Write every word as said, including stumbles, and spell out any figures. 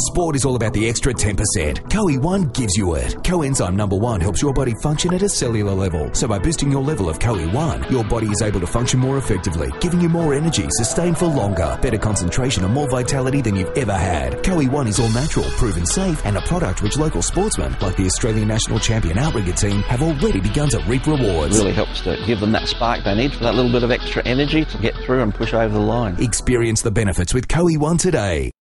Sport is all about the extra ten percent. C O E one gives you it. CoEnzyme number one helps your body function at a cellular level. So by boosting your level of C O E one, your body is able to function more effectively, giving you more energy, sustained for longer, better concentration and more vitality than you've ever had. C O E one is all natural, proven safe, and a product which local sportsmen, like the Australian National Champion Outrigger team, have already begun to reap rewards. It really helps to give them that spark they need for that little bit of extra energy to get through and push over the line. Experience the benefits with C O E one today.